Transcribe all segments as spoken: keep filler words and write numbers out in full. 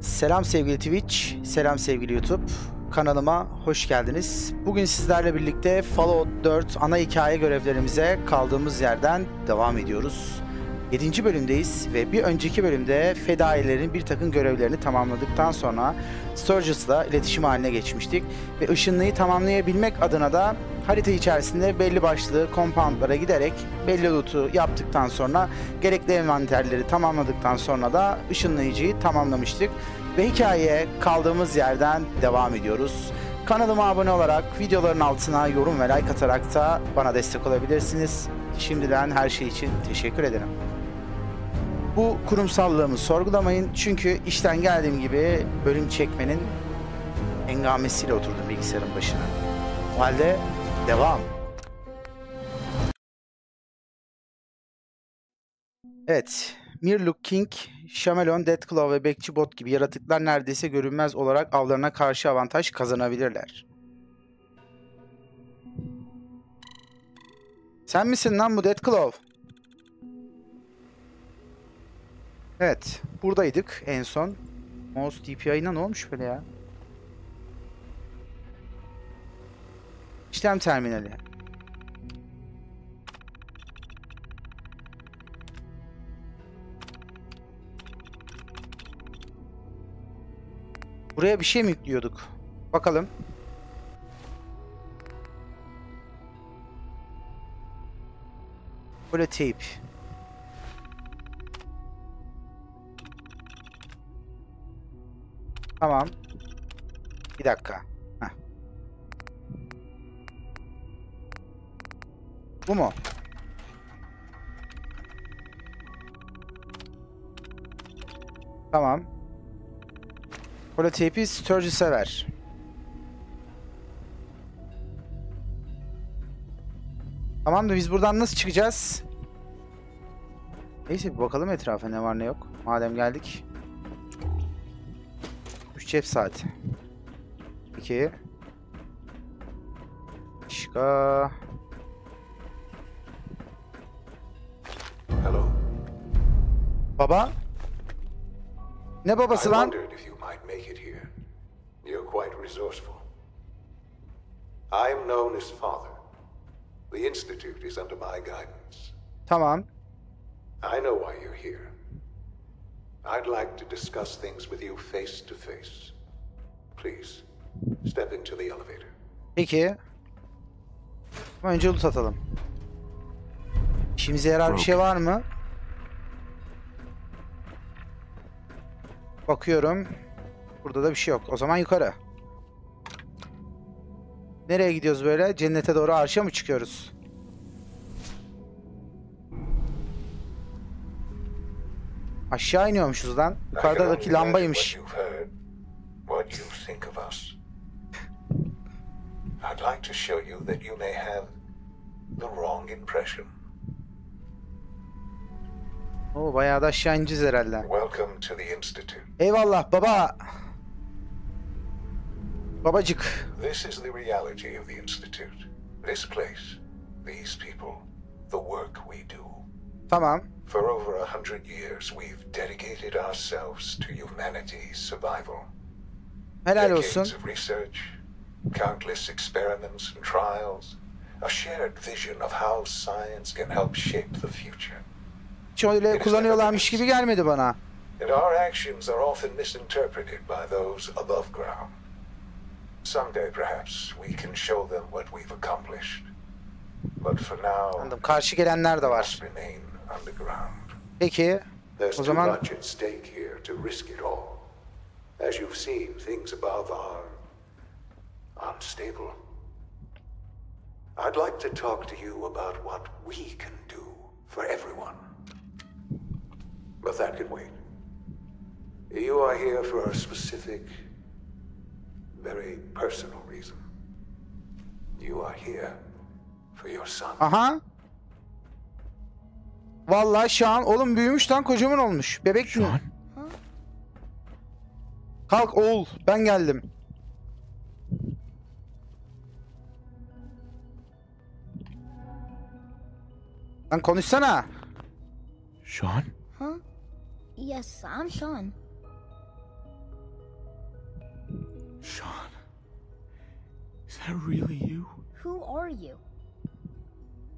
Selam sevgili Twitch, selam sevgili YouTube. Kanalıma hoş geldiniz. Bugün sizlerle birlikte Fallout dört ana hikaye görevlerimize kaldığımız yerden devam ediyoruz. yedinci bölümdeyiz ve bir önceki bölümde fedailerin bir takım görevlerini tamamladıktan sonra Sturgis'la iletişim haline geçmiştik. Ve ışınlıyı tamamlayabilmek adına da harita içerisinde belli başlı compoundlara giderek belli loot'u yaptıktan sonra gerekli envanterleri tamamladıktan sonra da ışınlayıcıyı tamamlamıştık. Ve hikayeye kaldığımız yerden devam ediyoruz. Kanalıma abone olarak videoların altına yorum ve like atarak da bana destek olabilirsiniz. Şimdiden her şey için teşekkür ederim. Bu kurumsallığımı sorgulamayın çünkü işten geldiğim gibi bölüm çekmenin engamesiyle oturdum bilgisayarın başına. O halde devam. Evet, Mirluk King, Shamelon, Deathclaw ve Bekçi Bot gibi yaratıklar neredeyse görünmez olarak avlarına karşı avantaj kazanabilirler. Sen misin lan bu Deathclaw? Evet, buradaydık en son. Mouse D P I'ına ne olmuş böyle ya? İşlem terminali. Buraya bir şey mi yüklüyorduk? Bakalım. Böyle tape. Tamam. Bir dakika. Heh. Bu mu? Tamam. Holotape'i Sturgis'e ver. Tamam da biz buradan nasıl çıkacağız? Neyse bir bakalım etrafa ne var ne yok. Madem geldik. üç cep saati. iki. Başka. Hello. Baba? Ne babası lan? You're quite resourceful. I'm known as Father. The Institute is under my guidance. Tamam. I know why you're here. I'd like to discuss things with you face to face. Please, step into the elevator. Peki. Önce loot atalım. İşimize yarar bir şey var mı? Bakıyorum. Burada da bir şey yok. O zaman yukarı. Nereye gidiyoruz böyle? Cennete doğru arşa mı çıkıyoruz? Aşağı iniyormuşuz lan. Yukarıdaki lambaymış. O bayağı da aşağı ineceğiz herhalde. Eyvallah baba. Babacık. This is the reality of the institute. This place, these people, the work we do. Tamam. For over a hundred years, we've dedicated ourselves to humanity's survival. Helal olsun. Decades of research, countless experiments and trials, a shared vision of how science can help shape the future. Hiç öyle kullanıyorlarmış gibi gelmedi bana. And our actions are often misinterpreted by those above ground. Someday perhaps we can show them what we've accomplished. But for now, anladım. Karşı gelenler de var. Peki, o zaman aha. Vallahi Şahan oğlum büyümüş lan, kocaman olmuş. Bebek şu an. Kalk oğul, ben geldim. Lan konuşsana. Şahan. Huh? Yes, I'm Sean. Sean, is that really you? Who are you?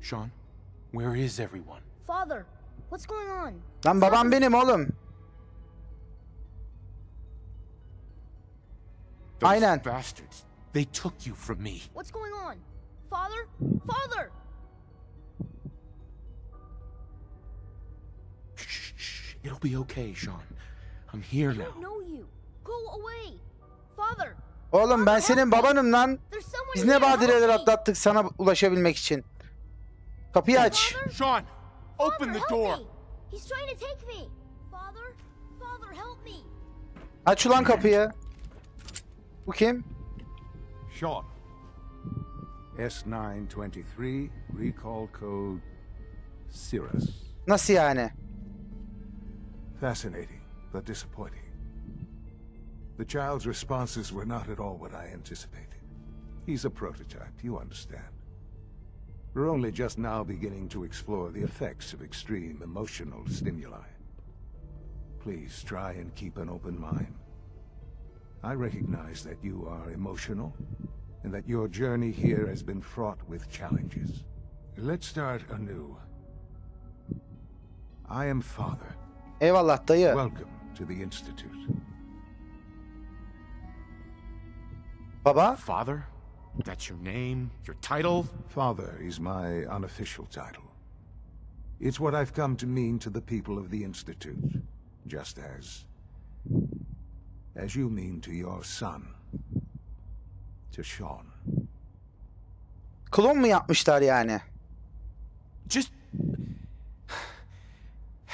Sean, where is everyone? Father, what's going on? Lan babam benim oğlum. Those Aynen. bastards. They took you from me. What's going on? Father? Father! Shh, shh. It'll be okay, Sean. I'm here now. I don't know you. Go away. Father. Oğlum ben senin babanım lan. Biz ne badireler atlattık sana ulaşabilmek için. Kapıyı aç. Sean, open the door. He's trying to take me. Father, father help me. Aç ulan kapıyı. Bu kim? Sean. S nine twenty-three recall code Cirrus. Nasıl yani? Fascinating, but disappointing. The child's responses were not at all what I anticipated. He's a prototype, you understand. We're only just now beginning to explore the effects of extreme emotional stimuli. Please try and keep an open mind. I recognize that you are emotional, and that your journey here has been fraught with challenges. Let's start anew. I am Father. Eyvallah dayı. Welcome to the Institute. Baba? Father? That's your name? Your title? Father is my unofficial title. It's what I've come to mean to the people of the Institute. Just as... as you mean to your son. To Sean. Klon mu yapmışlar yani? Just...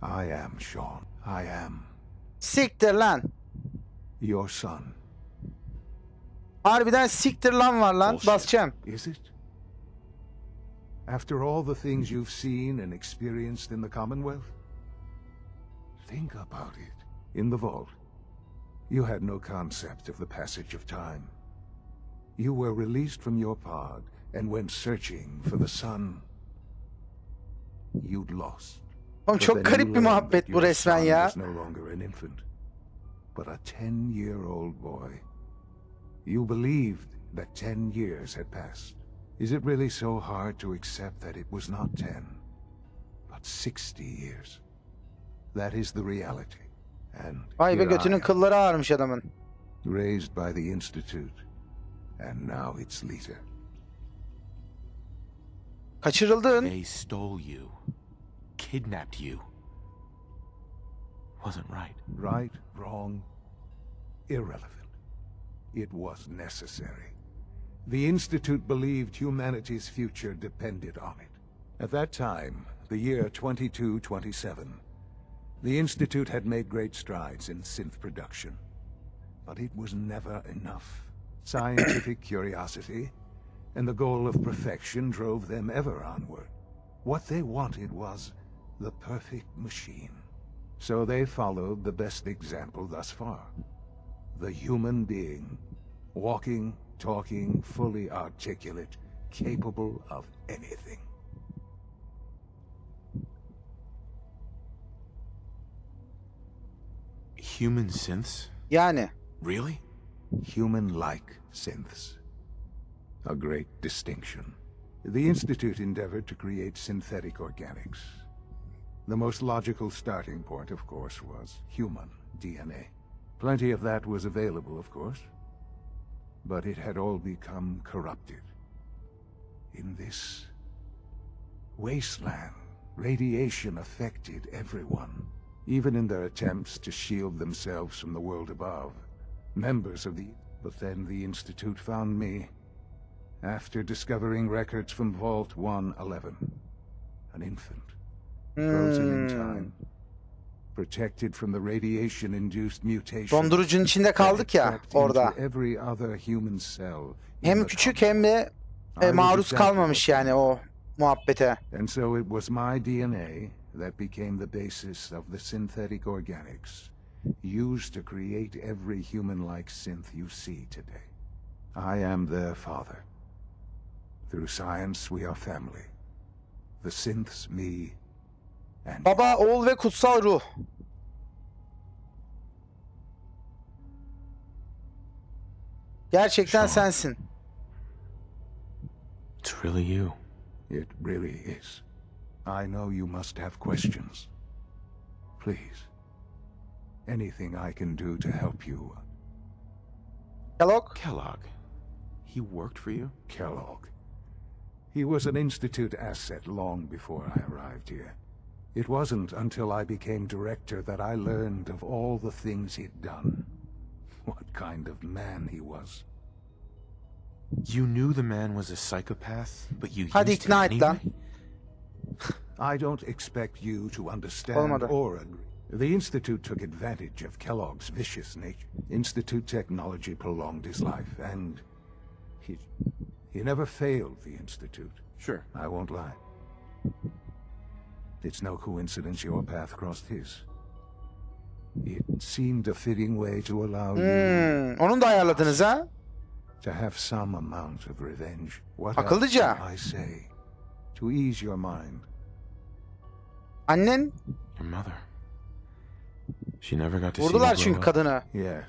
I am Sean. I am... Siktir lan. Your son. Harbiden siktir lan var lan. Basacağım. Is it? After all the things you've seen and experienced in the Commonwealth? Think about it. In the vault, you had no concept of the passage of time. You were released from your pod and went searching for the son you'd lost. Oğlum çok garip bir muhabbet bu resmen ya. No longer an infant, but a ten-year-old boy. You believed that ten years had passed. Is it really so hard to accept that it was not ten, but sixty years? That is the reality. And Vay be götünün kılları ağarmış adamın. Raised by the Institute, and now its leader. Kaçırıldın. They stole you, kidnapped you. Wasn't right. Right, wrong, irrelevant. It was necessary. The Institute believed humanity's future depended on it. At that time, the year twenty-two twenty-seven, the Institute had made great strides in synth production. But it was never enough. Scientific curiosity and the goal of perfection drove them ever onward. What they wanted was the perfect machine. So they followed the best example thus far. The human being. Walking, talking, fully articulate, capable of anything. Human synths? Yani. Really? Human-like synths. A great distinction. The Institute endeavored to create synthetic organics. The most logical starting point, of course, was human D N A. Plenty of that was available, of course, but it had all become corrupted. In this wasteland, radiation affected everyone. Even in their attempts to shield themselves from the world above, members of the... But then the Institute found me, after discovering records from Vault one eleven, an infant. Frozen in time, Dondurucunun içinde kaldık ya orada. Hem küçük hem de e, maruz kalmamış yani o muhabbete. That became the basis of the synthetic organics used to create every human-like synth you see today. I am their father. Through science, we are family. The synths, me, and... Baba, oğul ve kutsal ruh. Gerçekten sensin. It's really you. It really is. I know you must have questions. Please. Anything I can do to help you. Kellogg? Kellogg. He worked for you? Kellogg. He was an Institute asset long before I arrived here. It wasn't until I became director that I learned of all the things he'd done. What kind of man he was. You knew the man was a psychopath, but you used him anyway? I don't expect you to understand or agree. The Institute took advantage of Kellogg's vicious nature. Institute technology prolonged his life, and he he never failed the Institute. Sure. I won't lie. It's no coincidence your path crossed his. It seemed a fitting way to allow you Onun da ayarladınız ha? To have some amount of revenge. What Akıllıca. I say to ease your mind. Annen? Your mother. She never got to see. Vurdular çünkü kadını. Yes.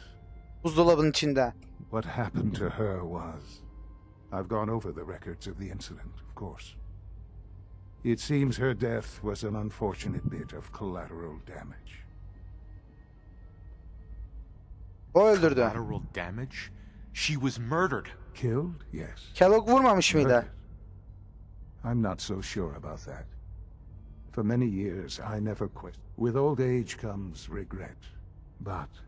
Buzdolabının içinde. What happened to her was. I've gone over the records of the incident, of course. It seems her death was an unfortunate bit of collateral damage. O öldürdü. Collateral damage? She was murdered. Killed? Yes. Kellogg vurmamış mıydı? I'm not so sure about that. For many years, I never quit. With old age comes regret. But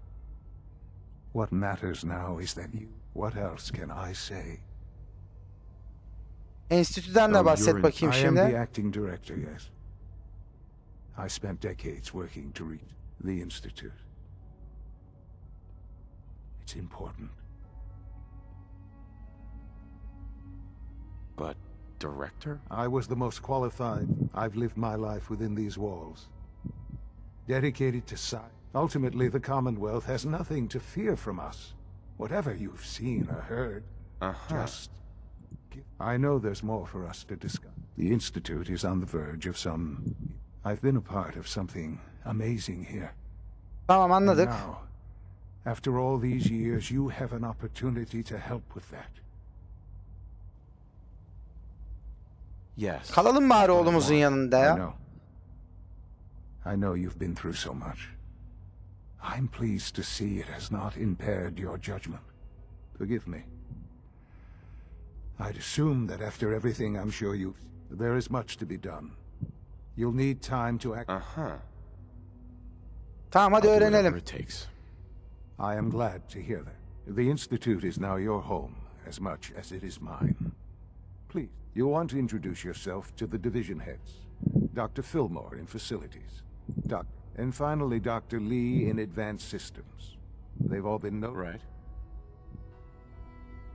what matters now is that you... What else can I say? Enstitüden de bahset bakayım şimdi. I am the acting director, yes. I spent decades working to reach the Institute. It's important. But... Director? I was the most qualified. I've lived my life within these walls. Dedicated to science. Ultimately, the Commonwealth has nothing to fear from us. Whatever you've seen or heard, uh-huh. just... I know there's more for us to discuss. The Institute is on the verge of some... I've been a part of something amazing here. Tamam, anladık. Now, after all these years, you have an opportunity to help with that. Yes. Kalalım bari oğlumuzun yanında ya. I know. I know you've been through so much. I'm pleased to see it has not impaired your judgment. Forgive me. I'd assume that after everything I'm sure you there is much to be done. You'll need time to act. Aha. Tamam hadi öğrenelim. I am glad to hear that. The Institute is now your home as much as it is mine. Please. You want to introduce yourself to the division heads. Doctor Fillmore in facilities. Doc and finally Doctor Lee in advanced systems. They've all been noted. Right.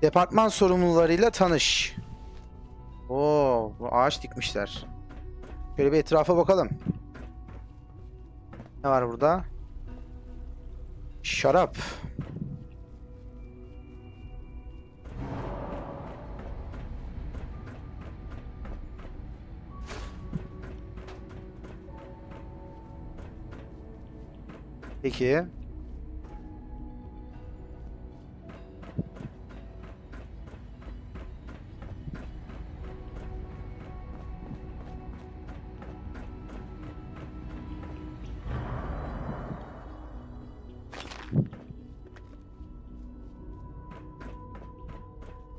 Departman sorumlularıyla tanış. Oo, bu ağaç dikmişler. Şöyle bir etrafa bakalım. Ne var burada? Şarap. Peki.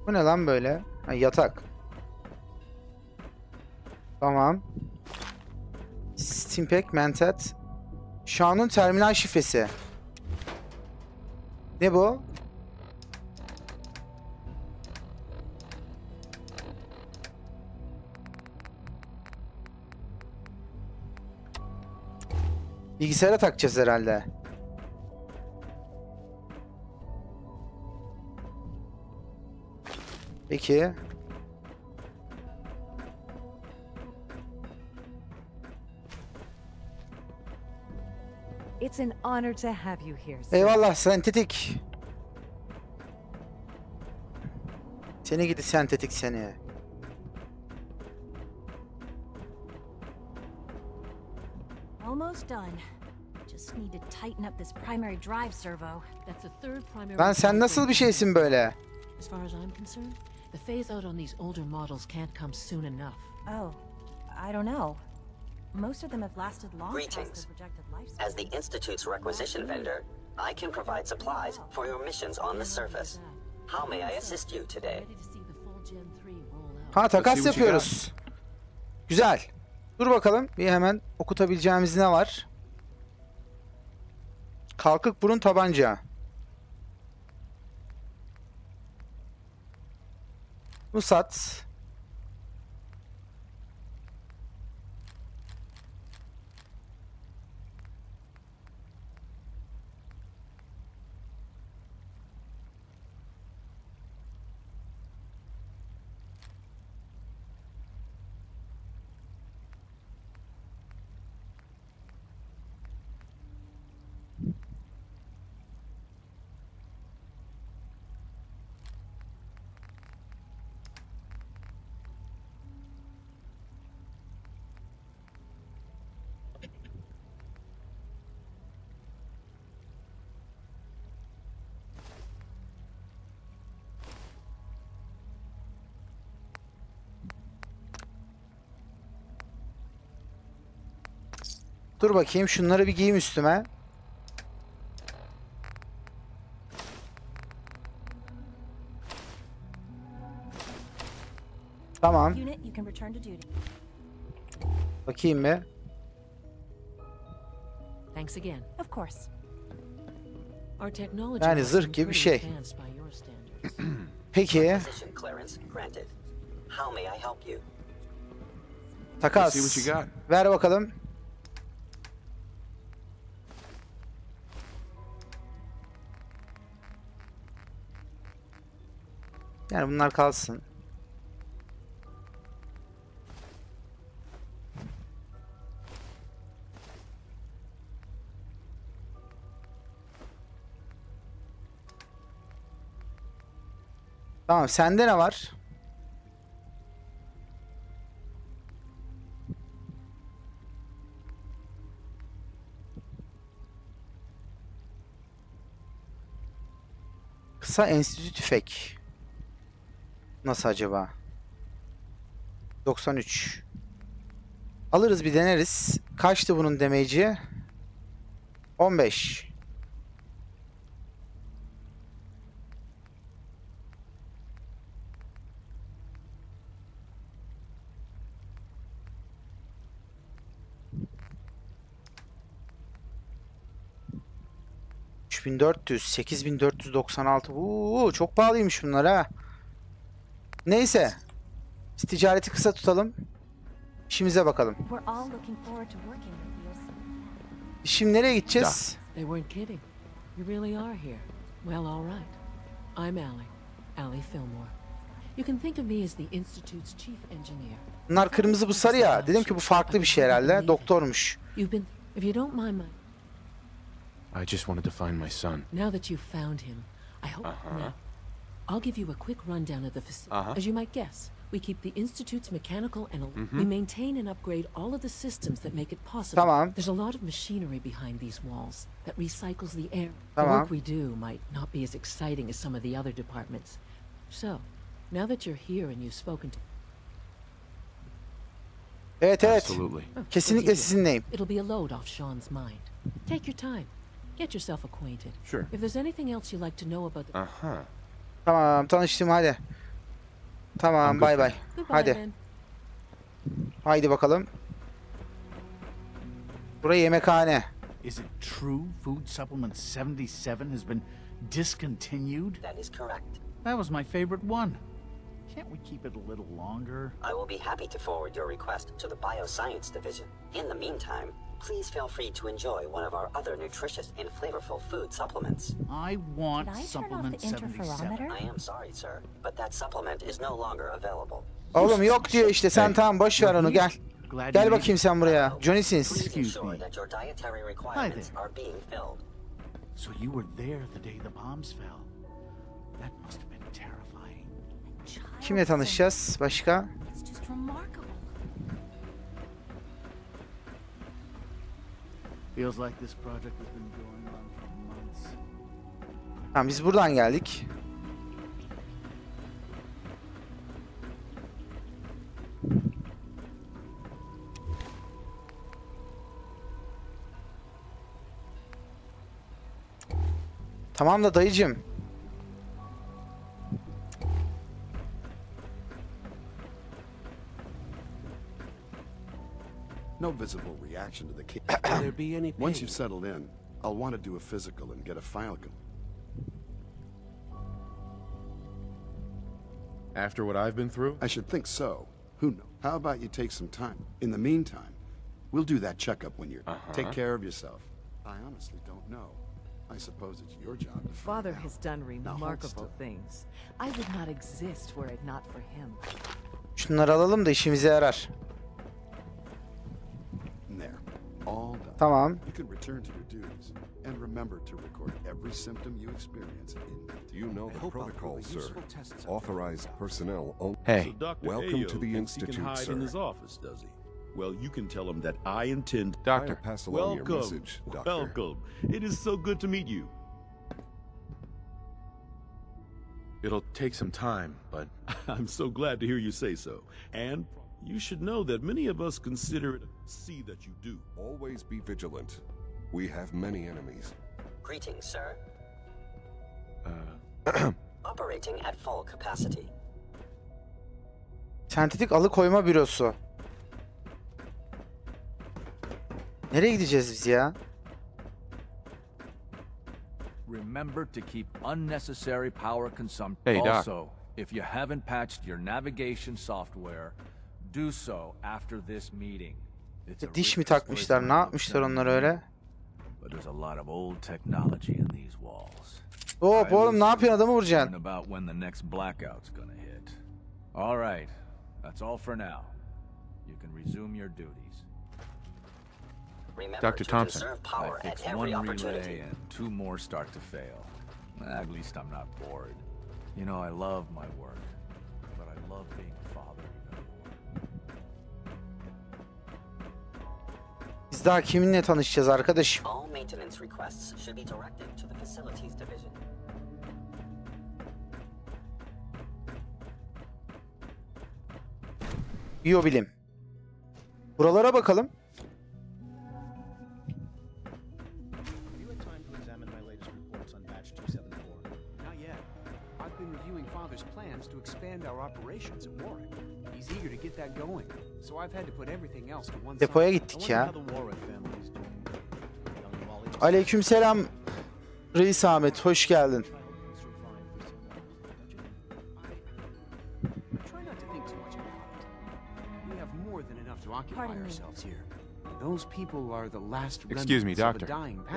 Bu ne lan böyle? Ha, yatak. Tamam. Stimpack, Mentat. Şan'ın terminal şifresi. Ne bu? Bilgisayara takacağız herhalde. Peki. It's an honor to have you here. Eyvallah sentetik. Seni gidi sentetik seni. Almost done. Just need to tighten up this primary drive servo. That's the third primary. Lan sen nasıl bir şeysin böyle? As far as I'm concerned, the phase out on these older models can't come soon enough. Oh, I don't know. Most of them have lasted long past their projected lifespan. As the Institute's requisition vendor, I can provide supplies for your missions on the surface. How may I assist you today? Ha, takas yapıyoruz. Güzel. Dur bakalım. Bir hemen okutabileceğimiz ne var? Kalkık burun tabanca. Musat. Dur bakayım, şunları bir giyeyim üstüme. Tamam. Bakayım mı? Yani zırh gibi bir şey. Peki. Takas. Ver bakalım. Yani bunlar kalsın. Tamam, sende ne var? Kısa enstitü tüfek. Nasıl acaba? doksan üç. Alırız, bir deneriz. Kaçtı bunun damage'i? on beş. üç bin dört yüz, sekiz bin dört yüz doksan altı. Oo, çok pahalıymış bunlar ha. Neyse, ticareti kısa tutalım, işimize bakalım. Şimdi nereye gideceğiz? Bunlar kırmızı, bu sarı ya. Dedim ki bu farklı bir şey herhalde. Doktormuş. I just wanted to find my son. Now that you've found him, I hope. I'll give you a quick rundown of the facility. Uh-huh. As you might guess, we keep the Institute's mechanical and mm-hmm. we maintain and upgrade all of the systems that make it possible. Tamam. There's a lot of machinery behind these walls that recycles the air. Tamam. The work we do might not be as exciting as some of the other departments. So, now that you're here and you've spoken to... Evet, evet. Absolutely. Oh, kesinlikle sizinleyim. It'll be a load off Sean's mind. Take your time. Get yourself acquainted. Sure. If there's anything else you'd like to know about the... Uh-huh. Tamam, tanıştım, hadi. Tamam, bay bay. Hadi. Haydi bakalım. Burası yemekhane. Is it true food supplement seventy-seven has been discontinued? That is correct. That was my favorite one. Can't we keep it a little longer? I will be happy to forward your request to the Bioscience Division. In the meantime, Please feel free to enjoy one of our other nutritious and flavorful food supplements. I want supplement seventy-seven. I am sorry sir, but that supplement is no longer available. Oğlum yok diyor işte, sen tamam boş ver onu, gel. Gel bakayım sen buraya. Johnny Sins. Hi there. So you were there the day the bombs fell. That must have been terrifying. Kimle tanışacağız başka? Feels like this project has been going on for months. Tamam, biz buradan geldik. Tamam da dayıcım. No visible reaction to the case. Will there be any pain? Once you've settled in, I'll want to do a physical and get a file gun. After what I've been through? I should think so. Who knows? How about you take some time? In the meantime, we'll do that checkup when you're... Uh-huh. Take care of yourself. I honestly don't know. I suppose it's your job to... Father has done remarkable things. I would not exist were it not for him. Şunları alalım da işimize yarar. Tamam. You can return to your duties and remember to record every symptom you experience in. You know the protocol, sir. Authorized personnel only. Hey, welcome to the institute, sir. In his office, does he? Well, you can tell him that I intend. Doctor, pass along your message, Doctor. Welcome. It is so good to meet you. It'll take some time, but I'm so glad to hear you say so. And you should know that many of us consider it. See that you do. Always be vigilant. We have many enemies. Greetings, sir. Uh, operating at full capacity. Sentetik alıkoyma bürosu. Nereye gideceğiz biz ya? Remember to keep unnecessary power consumption. Also, if you haven't patched your navigation software, do so after this meeting. Diş mi takmışlar? Ne yapmışlar onlar öyle? Hop oğlum, ne yapıyorsun, adamı vuracaksın? Doctor Thompson. Biz daha kiminle tanışacağız arkadaşım? Biyobilim. Buralara bakalım. Depoya gittik ya. Aleykümselam Reis Ahmet, hoş geldin. Excuse me, doctor.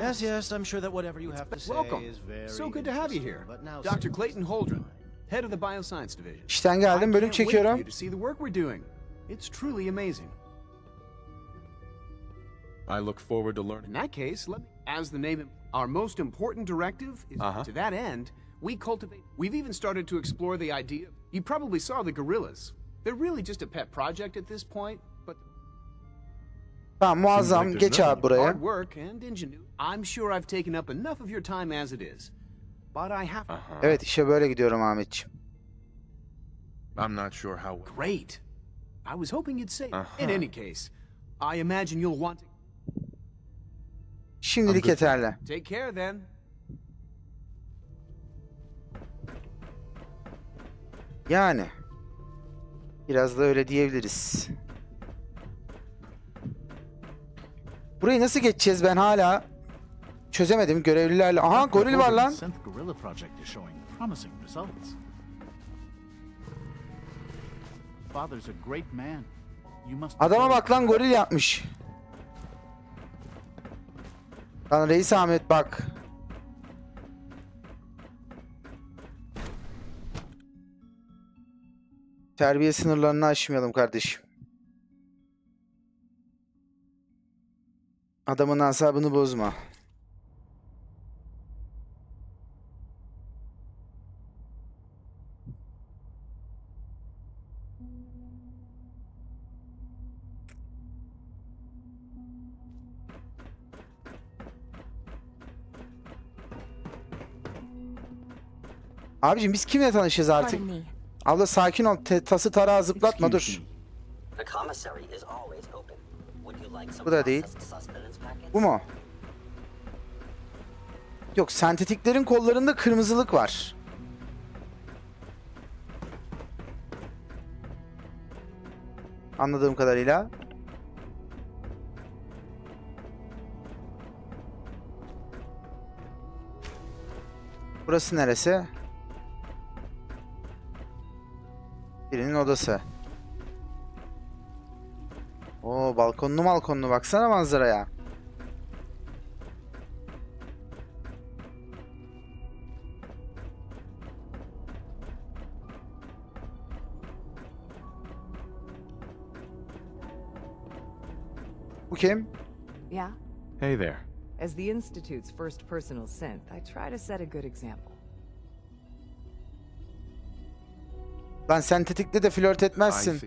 Yes, yes, I'm sure that whatever you have to say is very... So good to have you here. Doctor Clayton Holdren, head of the bioscience division. İşten geldim, bölüm çekiyorum. It's truly amazing. I look forward to learning. In that case, let me, as the name, our most important directive is uh-huh. To that end, we cultivate. We've even started to explore the idea. You probably saw the gorillas. They're really just a pet project at this point, but. Tamam, muazzam. Geç abi buraya. Hard work and ingenuity. I'm sure I've taken up enough of your time as it is, but I have. Uh-huh. Evet, işe böyle gidiyorum Ahmetciğim. I'm not sure how. Great. I was hoping you'd say. Uh-huh. In any case, I imagine you'll want to... Şimdilik yeterli. Take care then. Yani biraz da öyle diyebiliriz. Burayı nasıl geçeceğiz? Ben hala çözemedim görevlilerle. Aha, goril var lan. Adama bak lan, goril yapmış. Lan Reis Ahmet bak. Terbiye sınırlarını aşmayalım kardeşim. Adamın asabını bozma. Abicim biz kimle tanışacağız artık? Abla sakin ol. Te tası tarağı zıplatma dur. Bu da değil. Bu mu? Yok, sentetiklerin kollarında kırmızılık var. Anladığım kadarıyla. Burası neresi? Birinin odası. Oo, balkonlu balkonlu baksana manzaraya. Bu kim? Yeah. Hey there. As the Institute's first personal synth, I try to set a good example. Lan sentetikle de flört etmezsin.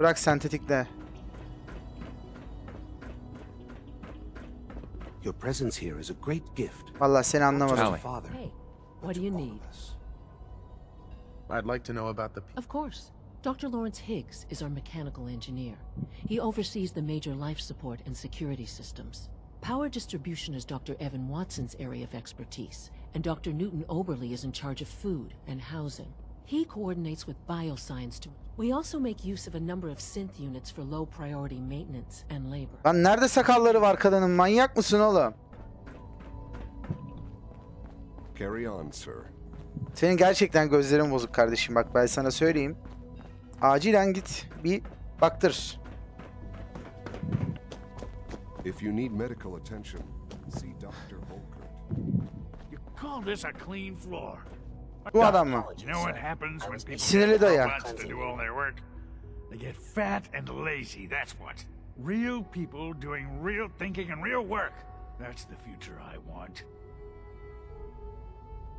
Bırak sentetikle. Your presence here is a great gift. Vallahi seni anlamadım. Hey, what do you need? I'd like to know about the people. Of course. Doctor Lawrence Higgs is our mechanical engineer. He oversees the major life support and security systems. Power distribution is Doctor Evan Watson's area of expertise, and Doctor Newton Oberly is in charge of food and housing. He coordinates with bioscience too. We also make use of a number of synth units for low priority maintenance and labor. Lan nerede sakalları var kadının? Manyak mısın oğlum? Carry on, sir. Senin gerçekten gözlerin bozuk kardeşim, bak ben sana söyleyeyim. Acilen git bir baktır. If you need medical attention, see Doctor Volker. You call this a clean floor? Bu adam mı? Sinirli dayak. They get fat and lazy, that's what. Real people doing real thinking and real work. That's the future I want.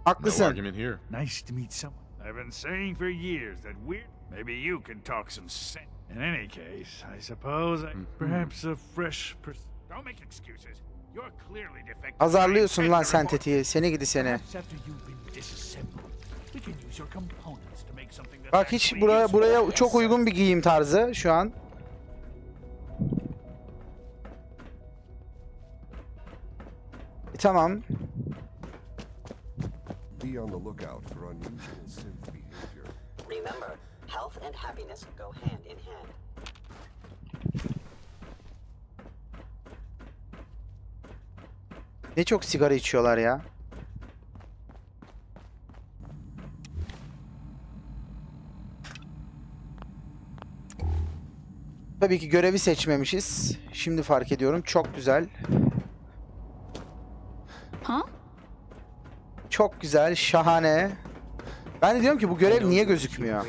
Haklısın. Nice to meet someone. I've been saying for years that we're maybe you can talk some sense. In any case, I suppose I perhaps a fresh person. Don't make excuses. You're clearly defective. Azarlıyorsun lan sentetiği. Seni gidi seni. Bak hiç buraya buraya çok uygun bir giyim tarzı şu an. E, tamam. Be on the lookout for unusual synth behavior. Remember, health and happiness go hand in hand. Ne çok sigara içiyorlar ya. Tabii ki görevi seçmemişiz. Şimdi fark ediyorum. Çok güzel. Ha? Çok güzel, şahane. Ben de diyorum ki bu görev niye gözükmüyor?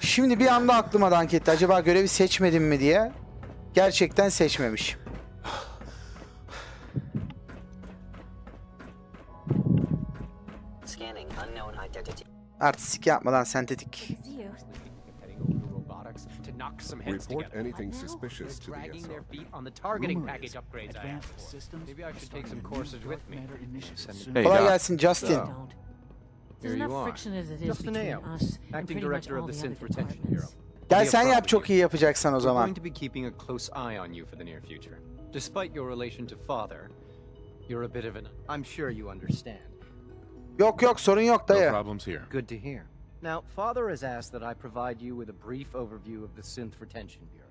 Şimdi bir anda aklıma dank etti. Acaba görevi seçmedim mi diye. Gerçekten seçmemiş. Artistik yapmadan sentetik. Report anything suspicious to the S O. Kolay gelsin Justin. Gel sen yap, çok iyi yapacaksan o zaman. Yok yok sorun yok dayı. Now, Father has asked that I provide you with a brief overview of the Synth Retention Bureau.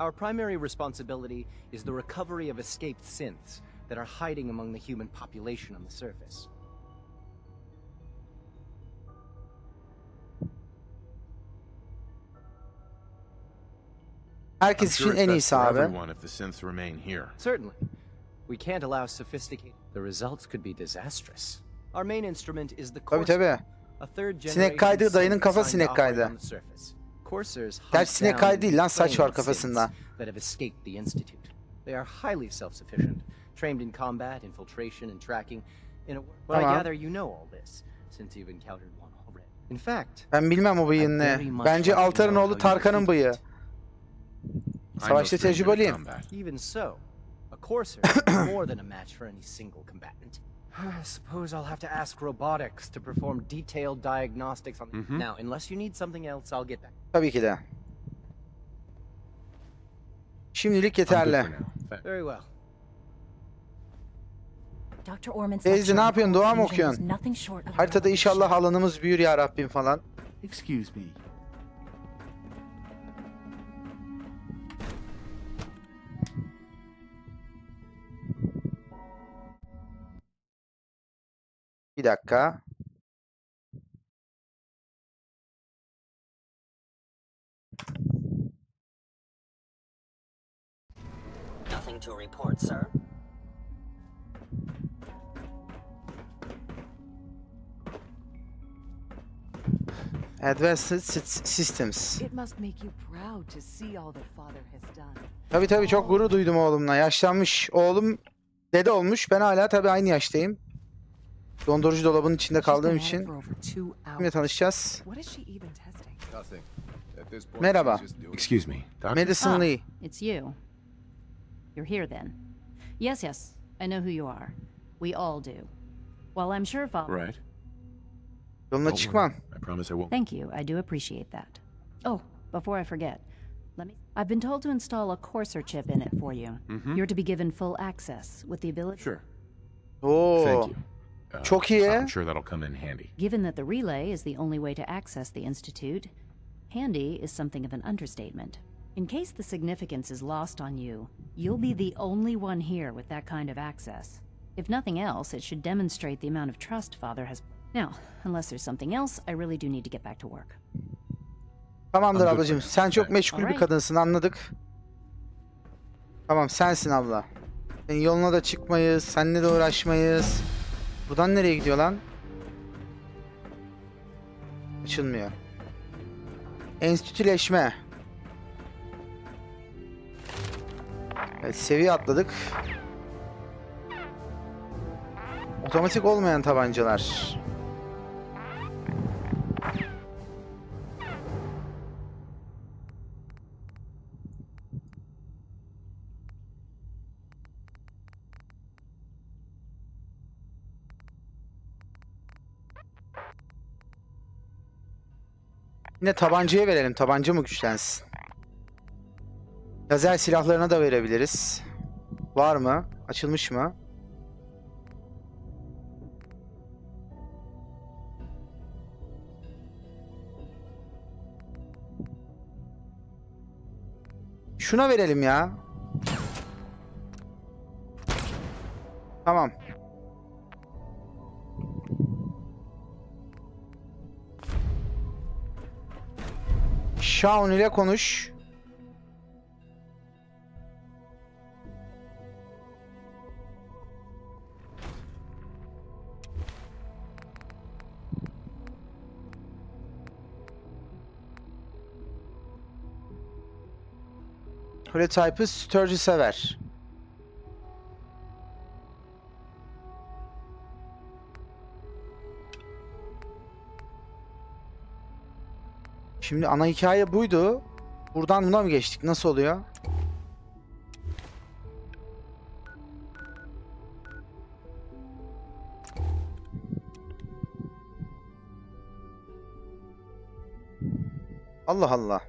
Our primary responsibility is the recovery of escaped synths that are hiding among the human population on the surface. Herkes için en iyisi abi. Certainly. We can't allow sophisticated. The results could be disastrous. Our main instrument is the Corsair. Sinek kaydı, dayının kafa sinek kaydı. Ders sinek kaydı değil lan, saç var kafasında. They are highly self-sufficient, trained in combat, infiltration and tracking. But I gather you know all this since you've encountered one already. In fact, ben bilmem o bıyığın ne. Bence Altar'ın oğlu Tarkan'ın bıyığı. Savaşta tecrübeliyim. Even so, a Corsair is more than a match for any single combatant. I suppose I'll have to ask robotics to perform detailed diagnostics on mm-hmm. Now, unless you need something else, I'll get back. Tabii ki de. Şimdilik yeterli. Very well. Doktor Orman's Ezdi, ne yapıyorsun? Dua mı okuyorsun? Haritada inşallah alanımız büyür ya Rabbim falan. Excuse me. Bir dakika. Nothing to report, sir. Advanced Systems. It must make you proud to see all that father has done. Tabii tabii çok gurur duydum oğlumla. Yaşlanmış oğlum, dede olmuş. Ben hala tabii aynı yaştayım. Dondurucu dolabının içinde kaldığım için kimle tanışacağız? Merhaba. Excuse me. Madison Lee. It's you. You're here then. Yes, yes. I know who you are. We all do. Well, I'm sure father. Right. Yoluna çıkmam. I promise I won't. Thank you. I do appreciate that. Oh, before I forget, let me. I've been told to install a Corsair chip in it for you. You're to be given full access with the ability. Sure. Oh. Thank you. Çok iyi. I'm sure that'll come in handy. Given that the relay is the only way to access the institute, handy is something of an understatement. In case the significance is lost on you, you'll be the only one here with that kind of access. If nothing else, it should demonstrate the amount of trust father has. Now, unless there's something else, I really do need to get back to work. Tamamdır ablacığım. Sen çok meşgul bir kadınsın, anladık. Tamam, sensin abla. Senin yoluna da çıkmayız, seninle de uğraşmayız. Buradan nereye gidiyor lan? Açılmıyor. Enstitüleşme. Evet, seviye atladık. Otomatik olmayan tabancalar. Yine tabancaya verelim. Tabanca mı güçlensin? Lazer silahlarına da verebiliriz. Var mı? Açılmış mı? Şuna verelim ya. Tamam. Shaun ile konuş. Prototype'ı Sturgis'e ver. Şimdi ana hikaye buydu. Buradan buna mı geçtik? Nasıl oluyor? Allah Allah.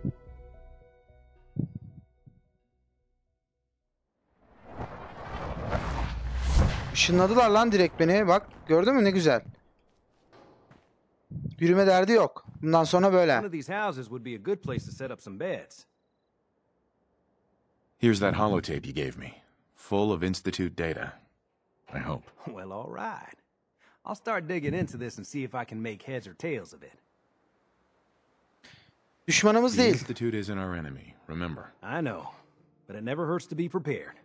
Işınladılar lan direkt beni. Bak gördün mü ne güzel. Yürüme derdi yok. Bundan sonra böyle. Here's that holotape you gave me, full of institute data. I hope. Well, all right. I'll start digging into this and see if I can make heads or tails of it. Düşmanımız değil. The Institute isn't our enemy, remember. I know, but it never hurts to be prepared.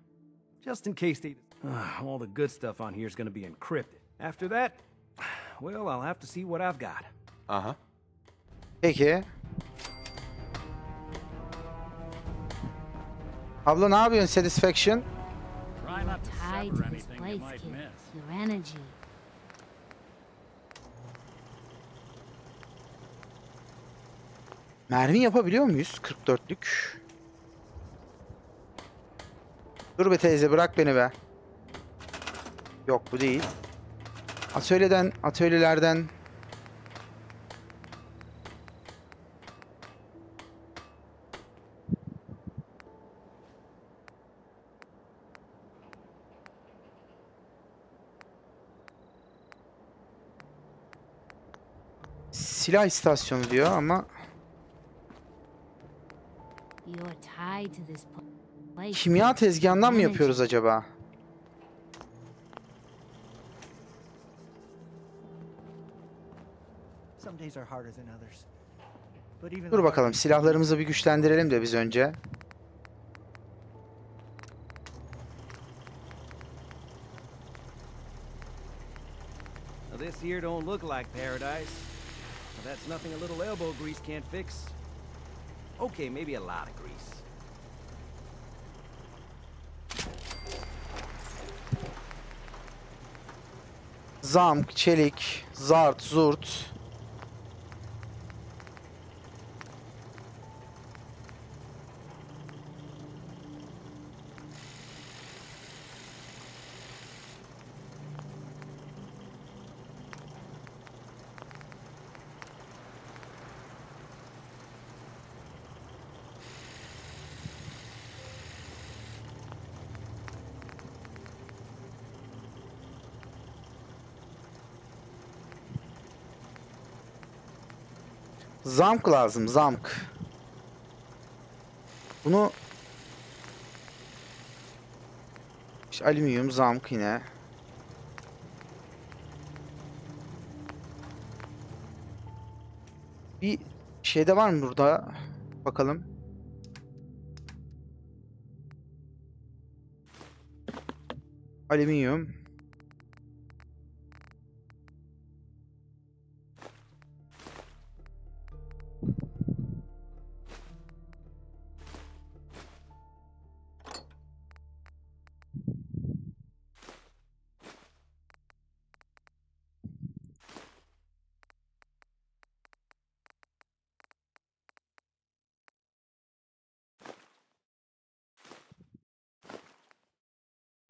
Just in case they... Uh, all the good stuff on here is going to be encrypted. After that, well, I'll have to see what I've got. Aha. Peki. Abla ne yapıyorsun? Satisfaction? Mermi yapabiliyor muyuz? kırk dörtlük. Dur be teyze, bırak beni be. Yok, bu değil. Atölyeden, atölyelerden. Silah istasyonu diyor ama kimya tezgahından mı yapıyoruz acaba? Dur bakalım, silahlarımızı bir güçlendirelim de biz önce. This year don't look like paradise. That's nothing a little elbow grease can't fix. Okay, maybe a lot of grease. Zamk, çelik, zart, zurt. Zamk lazım, zamk. Bunu işte alüminyum, zamk yine. Bir şey de var mı burada? Bakalım. Alüminyum.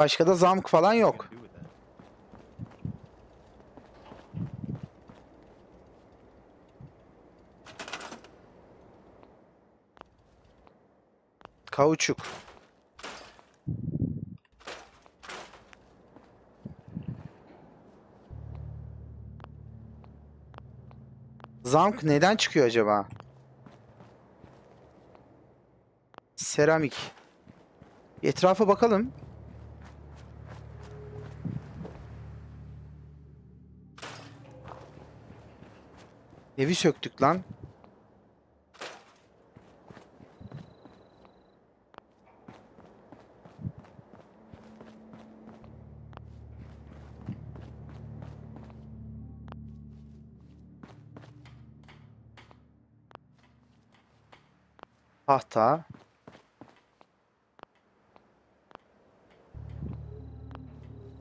Başka da zamk falan yok. Kauçuk. Zamk neden çıkıyor acaba? Seramik. Etrafa bakalım. Evi söktük lan. Tahta.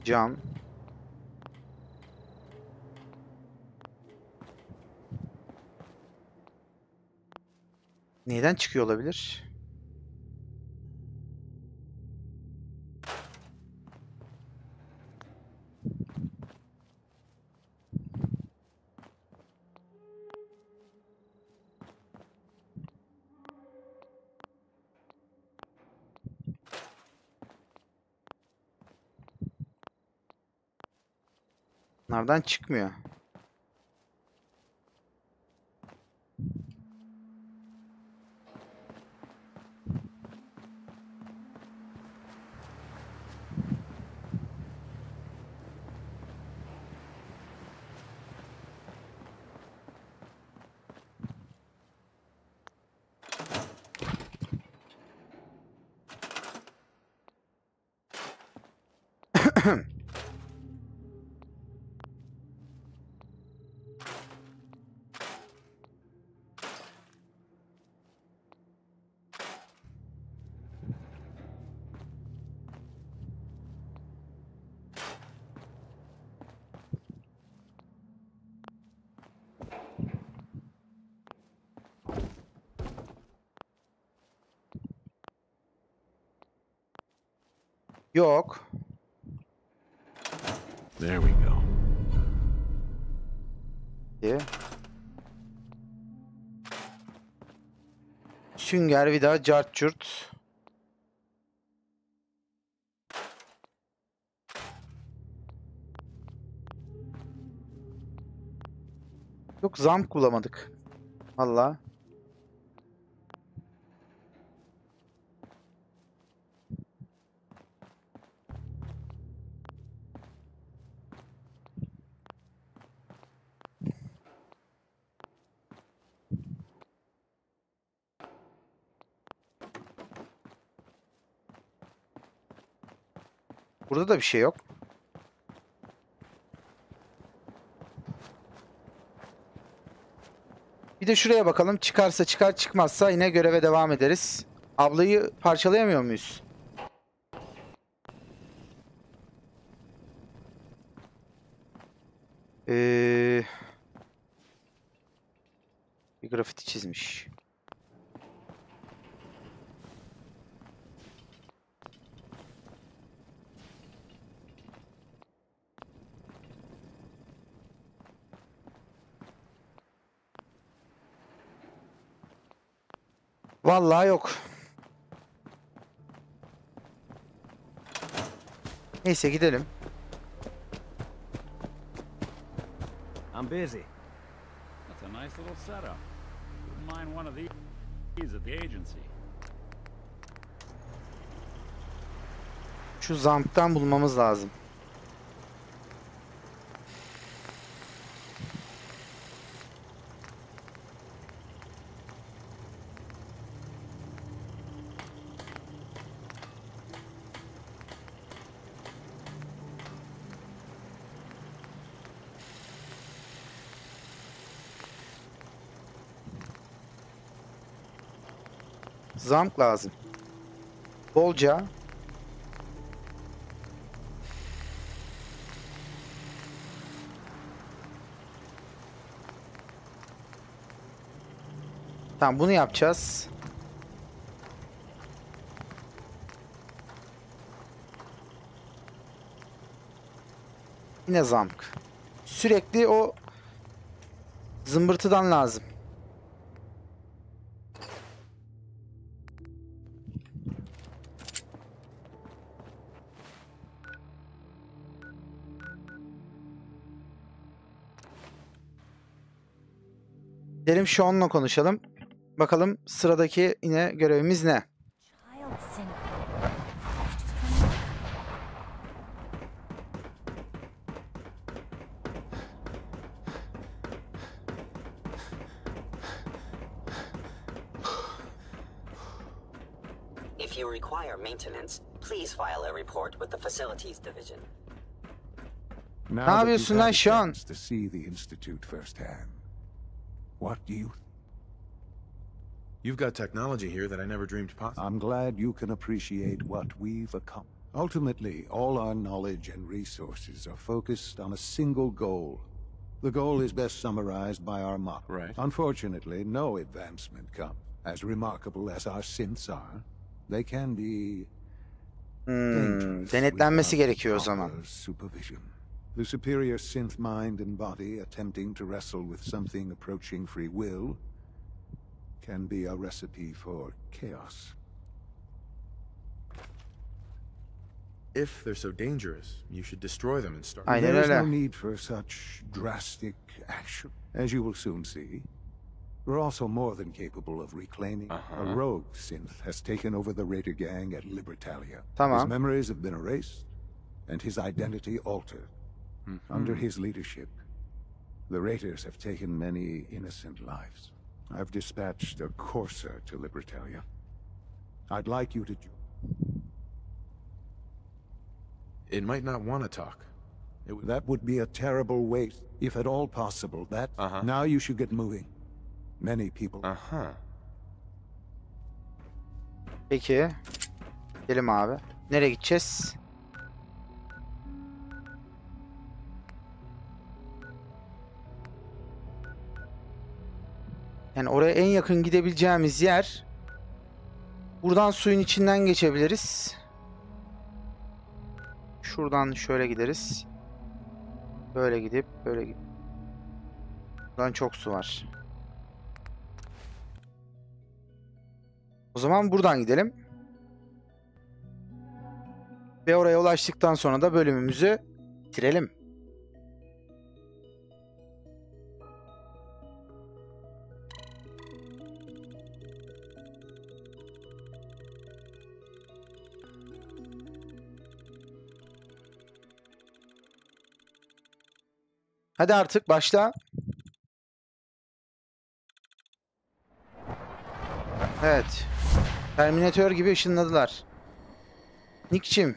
Cam. Neden çıkıyor olabilir? Bunlardan çıkmıyor. Yok. There we go. Yeah. Sünger, vida, cart curt. Yok, zam bulamadık. Vallahi. Burada da bir şey yok. Bir de şuraya bakalım. Çıkarsa çıkar, çıkmazsa yine göreve devam ederiz. Ablayı parçalayamıyor muyuz? Ee, bir grafiti çizmiş. Vallahi yok. Neyse, gidelim. I'm busy. That's a nice little setup. Wouldn't mind one of these at the agency. Şu zamptan bulmamız lazım. Zamk lazım. Bolca. Tamam, bunu yapacağız. Yine zamk. Sürekli o zımbırtıdan lazım. Gidelim Sean'la konuşalım. Bakalım sıradaki yine görevimiz ne? If you require maintenance, please file a report with the facilities division. Ne yapıyorsun lan Sean? What do you... You've got technology here that I never dreamed possible. I'm glad you can appreciate what we've accomplished. Ultimately, all our knowledge and resources are focused on a single goal. The goal is best summarized by our motto. Right. Unfortunately, no advancement comes. As remarkable as our synths are, they can be... Hmm, denetlenmesi gerekiyor o zaman. Supervision. The superior synth mind and body attempting to wrestle with something approaching free will can be a recipe for chaos. If they're so dangerous, you should destroy them and start. I there is no need for such drastic action, as you will soon see. We're also more than capable of reclaiming. Uh-huh. A rogue synth has taken over the Raider gang at Libertalia. Tamam. His memories have been erased, and his identity altered. Under his leadership, the Raiders have taken many innocent lives. I've dispatched a Corsair to Libertalia. I'd like you to... It might not want to talk. It would... That would be a terrible waste, if at all possible. That uh-huh. Now you should get moving. Many people. Aha. Peki. Gidelim abi. Nereye gideceğiz? Yani oraya en yakın gidebileceğimiz yer. Buradan suyun içinden geçebiliriz. Şuradan şöyle gideriz. Böyle gidip böyle gidip. Buradan çok su var. O zaman buradan gidelim. Ve oraya ulaştıktan sonra da bölümümüzü bitirelim. Hadi artık başla. Evet. Terminatör gibi ışınladılar. Nick'cim.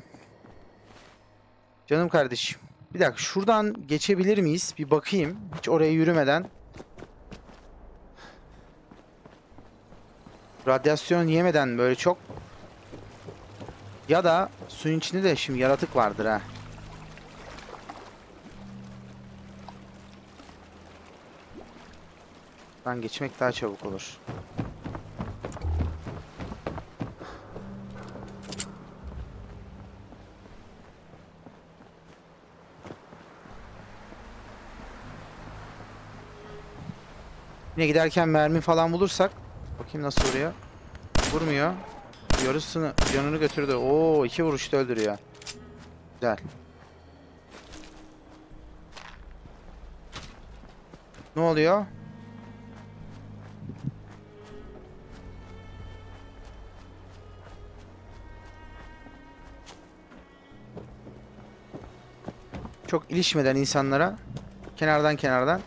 Canım kardeşim. Bir dakika şuradan geçebilir miyiz? Bir bakayım. Hiç oraya yürümeden. Radyasyon yemeden böyle çok. Ya da suyun içinde de şimdi yaratık vardır ha. Buradan geçmek daha çabuk olur. Yine giderken mermi falan bulursak. Bakayım nasıl vuruyor. Vurmuyor. Yarısını, canını götürdü. Oo, iki vuruşta öldürüyor. Güzel. Ne oluyor? Çok ilişmeden insanlara. Kenardan kenardan.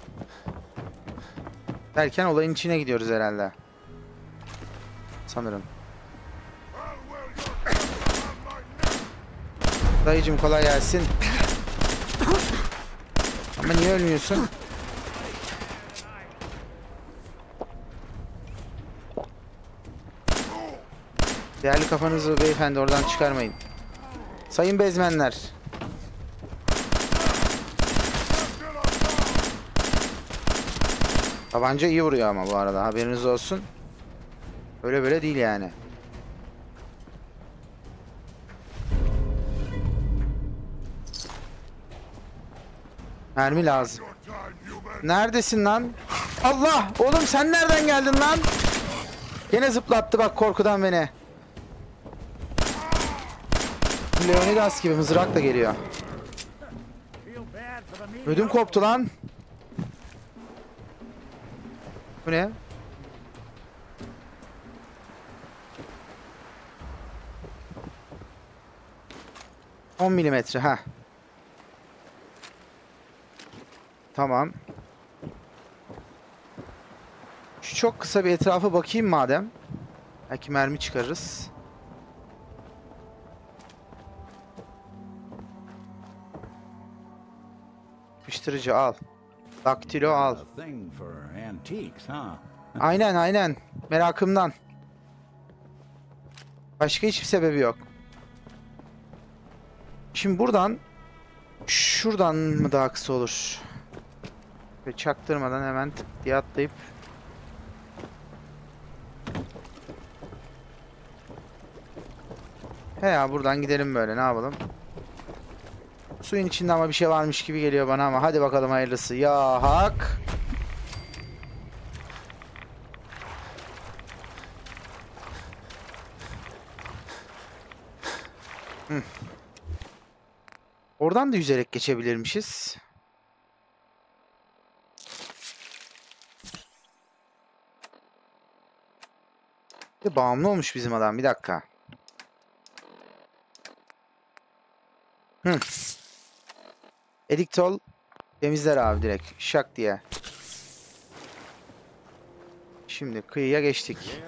Derken olayın içine gidiyoruz herhalde. Sanırım. Dayıcım kolay gelsin. Ama niye ölmüyorsun? Değerli kafanızı beyefendi oradan çıkarmayın. Sayın bezmenler. Tabanca iyi vuruyor ama bu arada. Haberiniz olsun. Öyle böyle değil yani. Mermi lazım. Neredesin lan? Allah! Oğlum sen nereden geldin lan? Gene zıplattı bak korkudan beni. Leonidas gibi mızrak da geliyor. Ödüm koptu lan. Bu ne? on milimetre ha. Tamam. Şu çok kısa bir etrafa bakayım madem. Belki mermi çıkarırız. Yapıştırıcı al. Daktilo al. Aynen aynen. Merakımdan. Başka hiçbir sebebi yok. Şimdi buradan şuradan mı daha kısa olur? Ve çaktırmadan hemen tık diye atlayıp he ya buradan gidelim böyle ne yapalım? Suyun içinde ama bir şey varmış gibi geliyor bana ama hadi bakalım hayırlısı. Ya hak. Hı. Oradan da yüzerek geçebilirmişiz. De bağımlı olmuş bizim adam. Bir dakika. Hı. Ediktol temizler abi direkt. Şak diye. Şimdi kıyıya geçtik.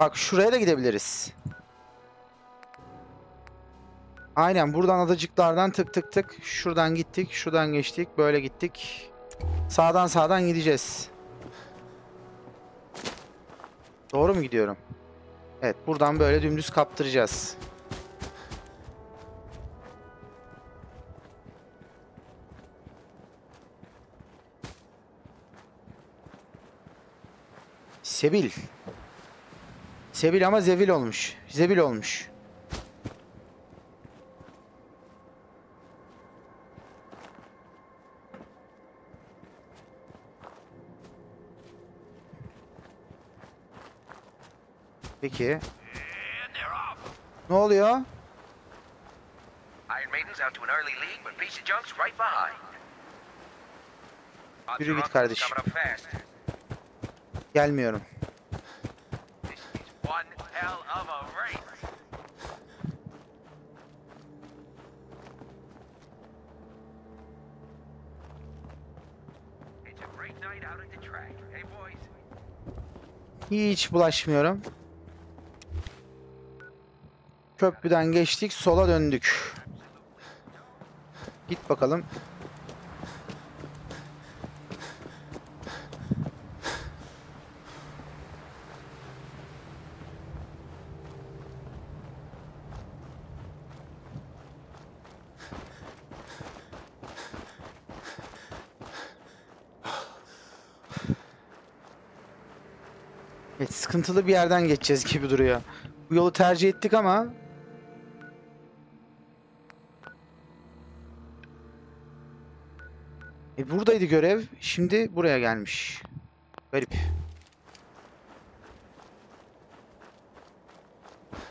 Bak şuraya da gidebiliriz. Aynen buradan adacıklardan tık tık tık. Şuradan gittik. Şuradan geçtik. Böyle gittik. Sağdan sağdan gideceğiz. Doğru mu gidiyorum? Evet buradan böyle dümdüz kaptıracağız. Sebil. Sebil ama zebil olmuş. Zebil olmuş. Peki. Ne oluyor? Yürü git kardeşim. Gelmiyorum. Hiç bulaşmıyorum. Köprüden geçtik, sola döndük. Git bakalım. Evet, sıkıntılı bir yerden geçeceğiz gibi duruyor. Bu yolu tercih ettik ama... E buradaydı görev. Şimdi buraya gelmiş. Garip.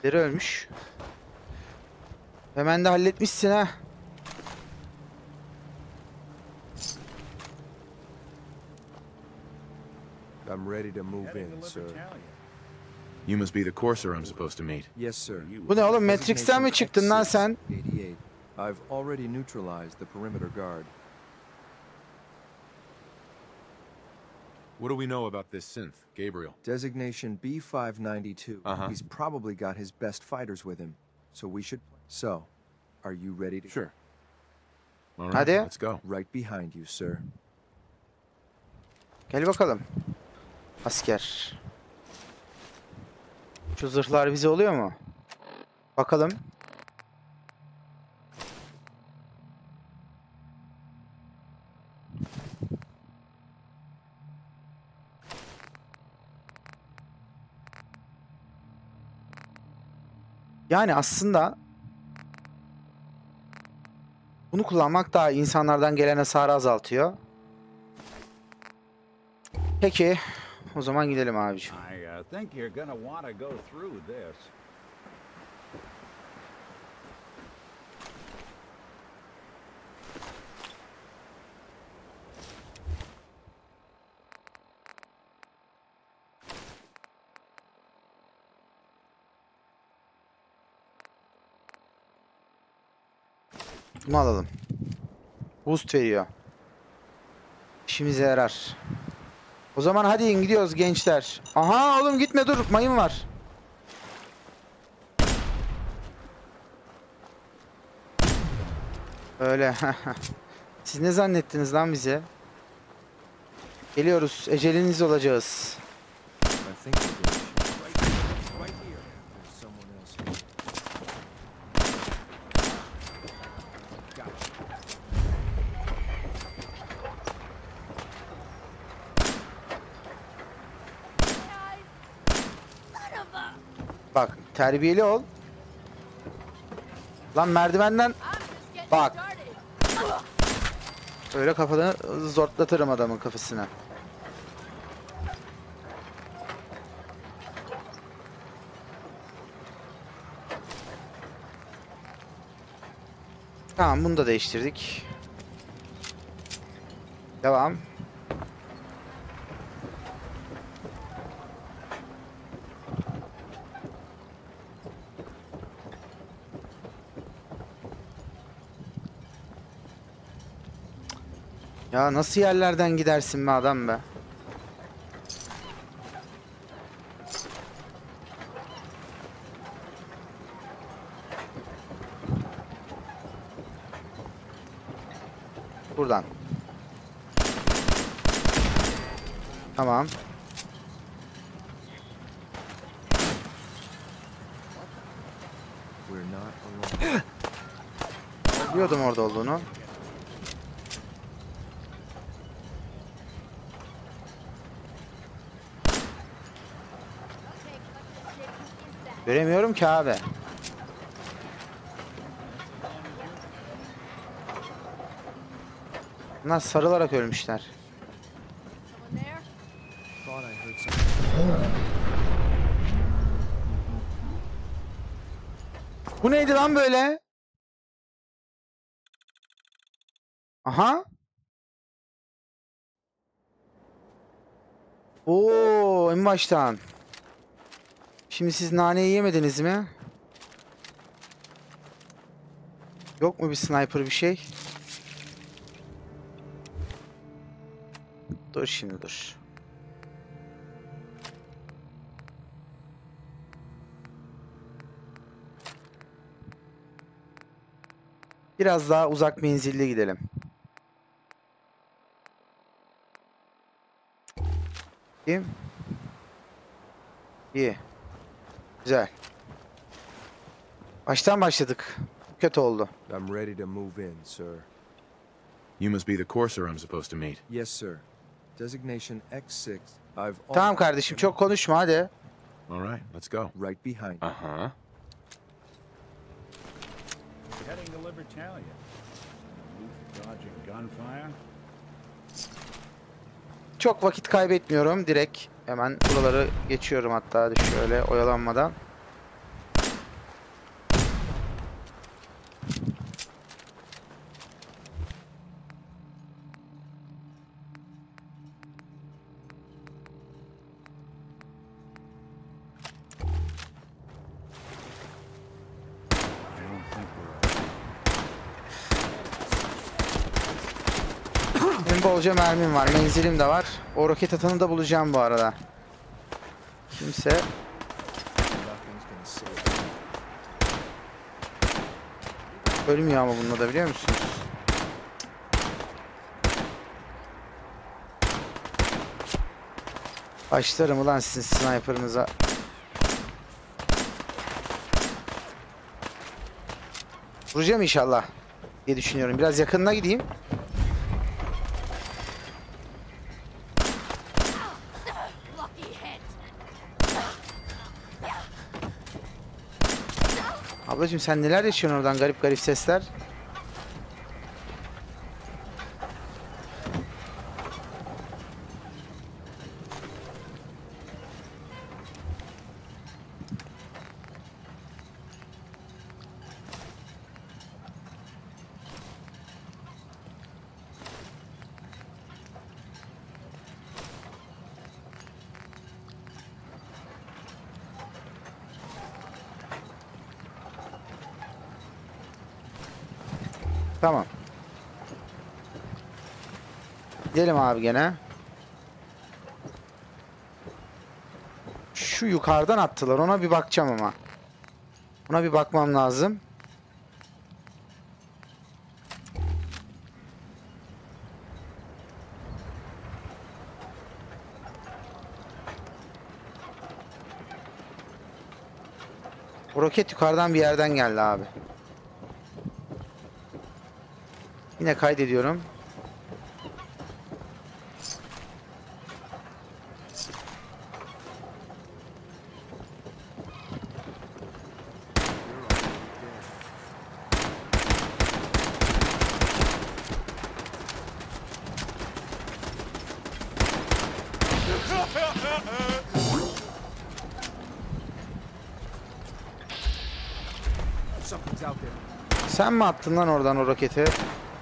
Deri ölmüş. Hemen de halletmişsin ha. I'm ready to move in, sir. You must be the courser I'm supposed to meet. Yes, sir. Bu ne oğlum? Matrix'ten mi çıktın lan sen? I've already neutralized the perimeter guard. What do we know about this synth, Gabriel? Designation B five ninety-two. Uh-huh. He's probably got his best fighters with him, so we should. So, are you ready to? Sure. All right, hadi. Let's go. Right behind you, sir. Gel bakalım, asker. Şu zırhlar bize oluyor mu? Bakalım. Yani aslında bunu kullanmak daha iyi. İnsanlardan gelen hasarı azaltıyor. Peki, o zaman gidelim abiciğim. Bunu alalım. Boost veriyor. İşimize yarar. O zaman hadi in, gidiyoruz gençler. Aha oğlum gitme dur, mayın var. Öyle. Siz ne zannettiniz lan bizi? Geliyoruz, eceliniz olacağız. Bak terbiyeli ol. Lan merdivenden bak. Öyle kafadan zortlatırım adamın kafasına. Tamam bunu da değiştirdik. Devam. Ya nasıl yerlerden gidersin be adam be? Buradan. Tamam. Biliyordum orada olduğunu. Göremiyorum ki abi. Bunlar sarılarak ölmüşler. Bu neydi lan böyle? Aha. Oo, en baştan. Şimdi siz naneyi yemediniz mi? Yok mu bir sniper bir şey? Dur şimdi dur. Biraz daha uzak menzilli gidelim. Kim? İyi. Güzel. Baştan başladık. Kötü oldu. I'm ready to move in, sir. You must be the courser I'm supposed to meet. Yes, sir. Designation X six. I've Tamam kardeşim, çok konuşma hadi. All right, let's go. Right behind. Aha. Heading to Libertalia. Dodging gunfire. Çok vakit kaybetmiyorum. Direkt hemen buraları geçiyorum, hatta şöyle oyalanmadan. Bolca mermim var, menzilim de var. O roket atanı da bulacağım bu arada. Kimse. Ölmüyor ama bununla da, biliyor musunuz? Başlarım ulan sizin sniper'ınıza. Vuracağım inşallah diye düşünüyorum. Biraz yakınına gideyim. Ablacığım sen neler yaşıyorsun oradan, garip garip sesler. Tamam. Gidelim abi gene. Şu yukarıdan attılar. Ona bir bakacağım ama. Ona bir bakmam lazım. O roket yukarıdan bir yerden geldi abi. Yine kaydediyorum. Sen mi attın lan oradan o roketi?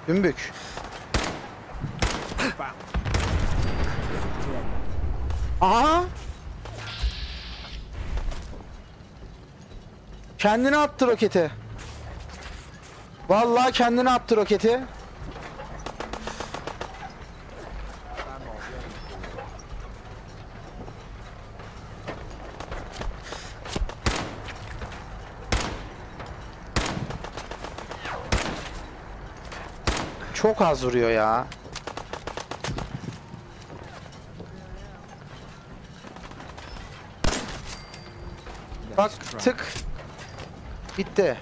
Gümbük. Aha! Kendine attı roketi. Vallahi kendine attı roketi. Çok az vuruyor ya. Bak tık. Bitti.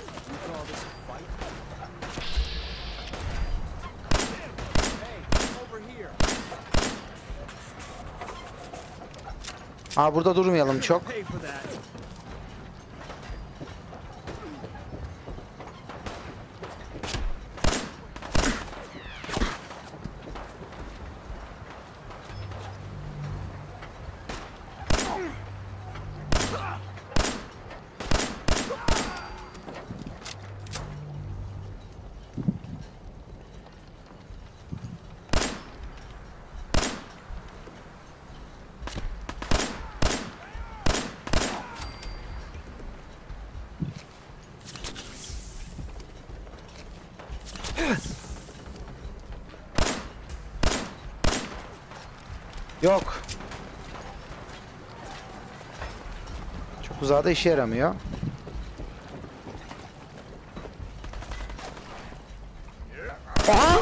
Aa, burada durmayalım çok. Yok. Çok uzağa da işe yaramıyor. Aha!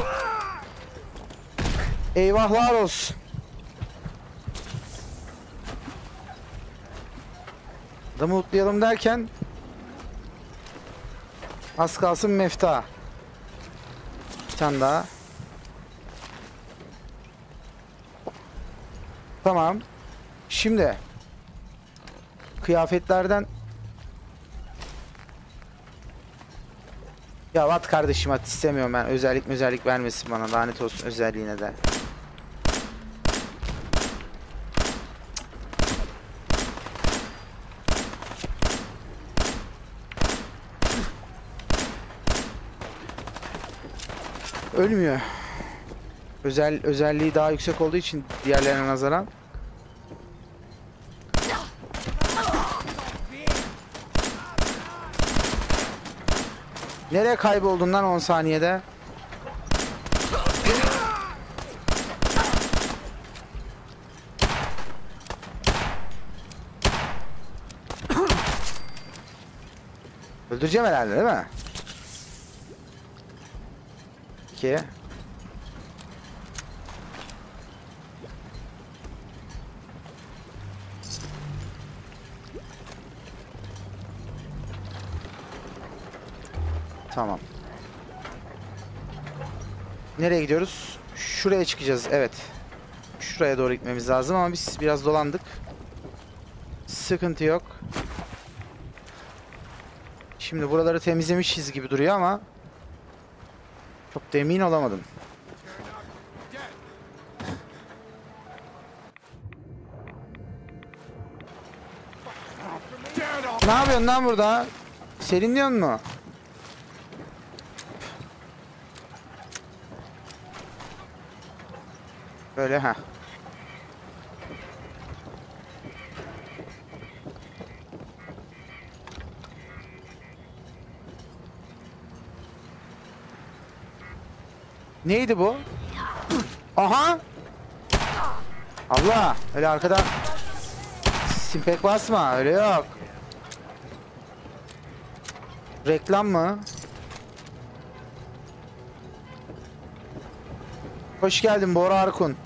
Eyvahlar olsun. Adamı mutlayalım derken az kalsın mefta. Bir tane daha. Tamam. Şimdi kıyafetlerden ya at kardeşim, at istemiyorum ben. Özellik özellik vermesin bana. Lanet olsun özelliğine de. Ölmüyor. Özel özelliği daha yüksek olduğu için diğerlerine nazaran. Nereye kayboldun lan on saniyede? Öldüreceğim herhalde değil mi? İki. Tamam. Nereye gidiyoruz? Şuraya çıkacağız. Evet. Şuraya doğru gitmemiz lazım ama biz biraz dolandık. Sıkıntı yok. Şimdi buraları temizlemişiz gibi duruyor ama çok da emin olamadım. Ne yapıyorsun lan burada? Serinliyor mu? Böyle ha. Neydi bu? Aha! Allah! Öyle arkada simpek basma. Öyle yok. Reklam mı? Hoş geldin Bora Arkun.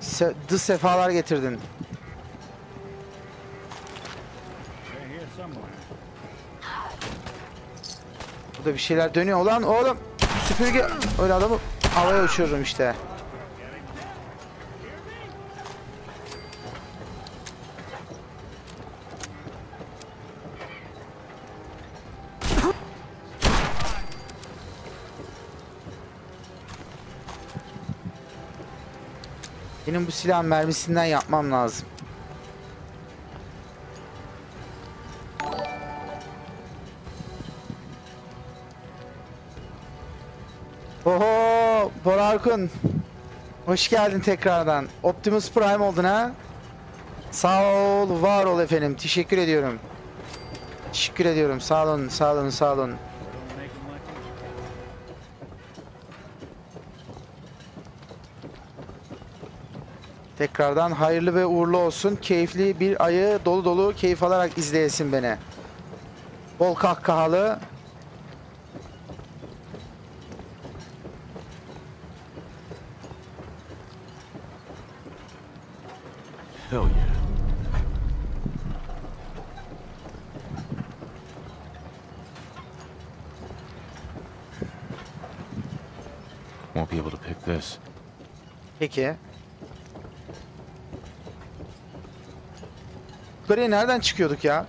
Se dı sefalar getirdin. Burada bir şeyler dönüyor. Ulan oğlum süpürge... Öyle adamı havaya uçururum işte. Benim bu silahın mermisinden yapmam lazım. Oho! Bora Arkun. Hoş geldin tekrardan. Optimus Prime oldun ha? Sağ ol, var ol efendim. Teşekkür ediyorum. Teşekkür ediyorum. Sağ olun, sağ olun, sağ olun. Tekrardan hayırlı ve uğurlu olsun. Keyifli bir ayı dolu dolu keyif alarak izleyesin beni. Bol kahkahalı. Hell yeah. Won't be able to pick this. Peki. Yukarıya nereden çıkıyorduk ya?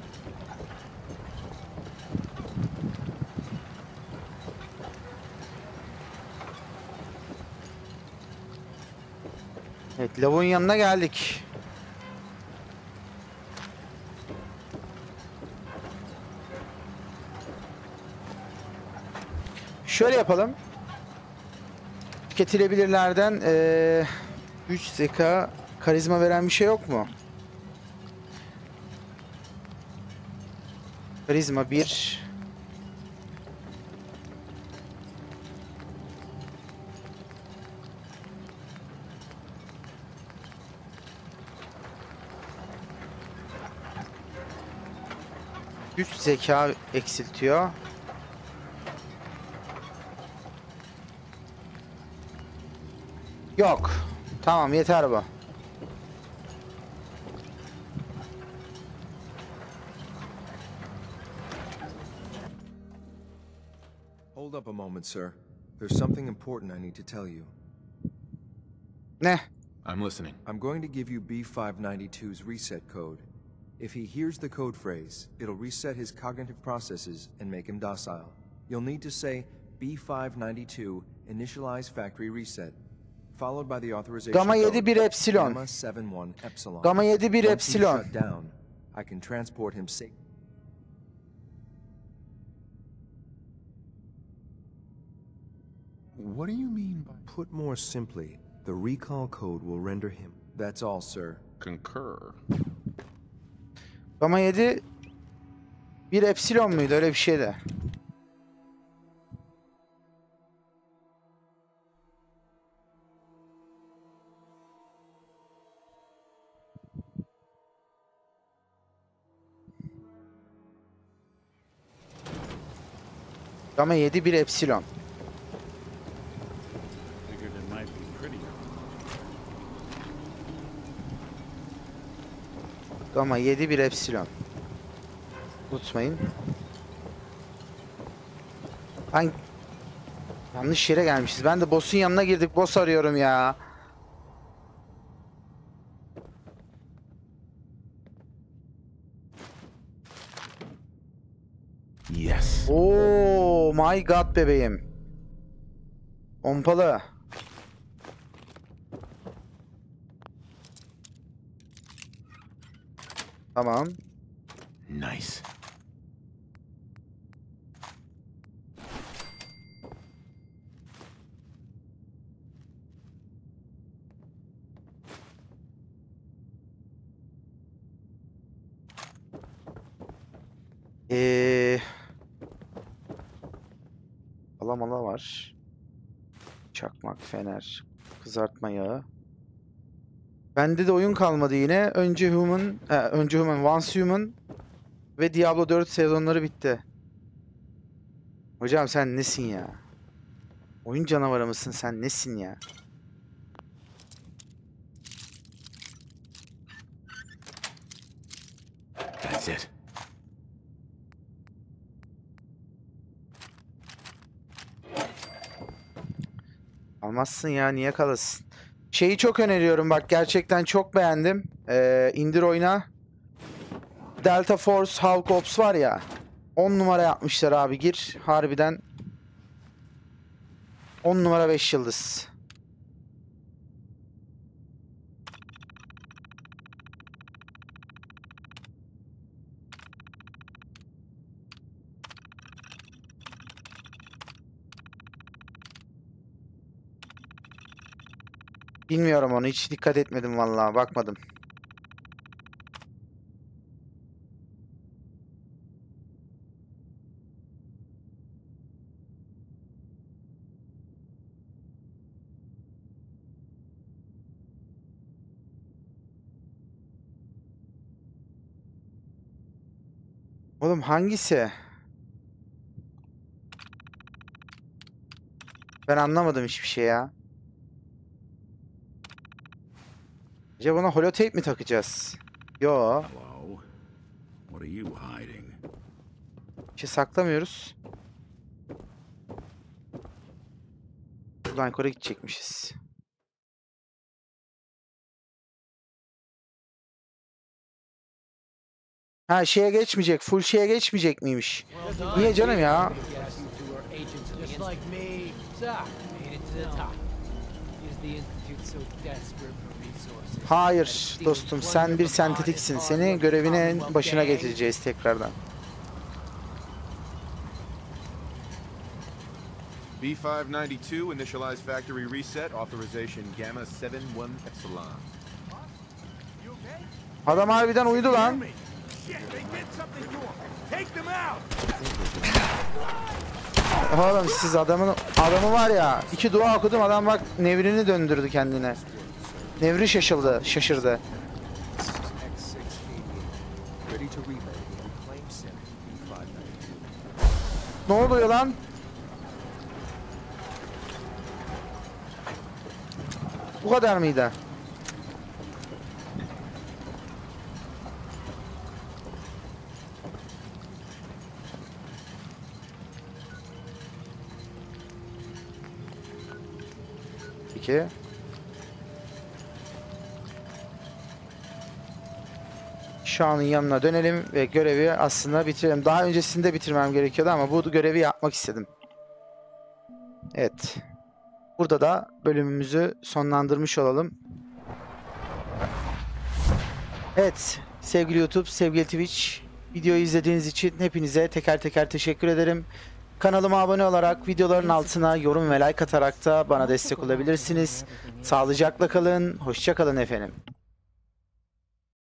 Evet, lavun yanına geldik. Şöyle yapalım. Tüketilebilirlerden ee, güç, zeka, karizma veren bir şey yok mu? Karizma bir. Güç, zeka eksiltiyor. Yok. Tamam, yeter bu. Hold up a moment, sir. There's something important I need to tell you. Ne? I'm listening. I'm going to give you B five ninety-two's reset code. If he hears the code phrase, it'll reset his cognitive processes and make him docile. You'll need to say B five ninety-two initialize factory reset, followed by the authorization Gamma yedi bir epsilon. Gamma yedi bir epsilon. Down, I can transport him safe. What do you mean by put more simply, the recall code will render him. That's all, sir. Concur. Ama yedi bir epsilon muydu, öyle bir şeydi. Ama yedi bir epsilon. Ama yedi bir epsilon. Unutmayın. Ben... Yanlış yere gelmişiz. Ben de boss'un yanına girdik. Boss arıyorum ya. Yes. Oh my god bebeğim. Pompalı. Tamam. Nice. Ee, alamala var. Çakmak, fener, kızartma yağı. Bende de oyun kalmadı yine. Önce Human, e, önce Human, Once Human ve Diablo dört sezonları bitti. Hocam sen nesin ya? Oyun canavarı mısın sen, nesin ya? That's it. Almazsın ya, niye kalasın? Şeyi çok öneriyorum bak, gerçekten çok beğendim. Ee, indir oyna. Delta Force Hawk Ops var ya. on numara yapmışlar abi, gir. Harbiden. on numara beş yıldız. Bilmiyorum onu, hiç dikkat etmedim vallahi, bakmadım. Oğlum hangisi? Ben anlamadım hiçbir şey ya. Acaba buna holotape mi takacağız? Yo. Bir şey saklamıyoruz. Buradan yukarı gidecekmişiz. Ha şeye geçmeyecek, full şeye geçmeyecek miymiş? Niye canım ya? Hayır dostum, sen bir sentetiksin. Seni görevine başına getireceğiz tekrardan. B beş yüz doksan iki initialized factory reset authorization gamma yetmiş bir epsilon. Adam harbiden uyudu lan. Oğlum siz adamın adamı var ya, iki dua okudum adam bak nevrini döndürdü kendine. Nevri şaşıldı, şaşırdı. Ne oluyor lan? Bu kadar mıydı? İki. Şuanın yanına dönelim ve görevi aslında bitirelim. Daha öncesinde bitirmem gerekiyordu ama bu görevi yapmak istedim. Evet. Burada da bölümümüzü sonlandırmış olalım. Evet sevgili YouTube, sevgili Twitch, videoyu izlediğiniz için hepinize teker teker teşekkür ederim. Kanalıma abone olarak, videoların altına yorum ve like atarak da bana destek olabilirsiniz. Sağlıcakla kalın, hoşça kalın efendim.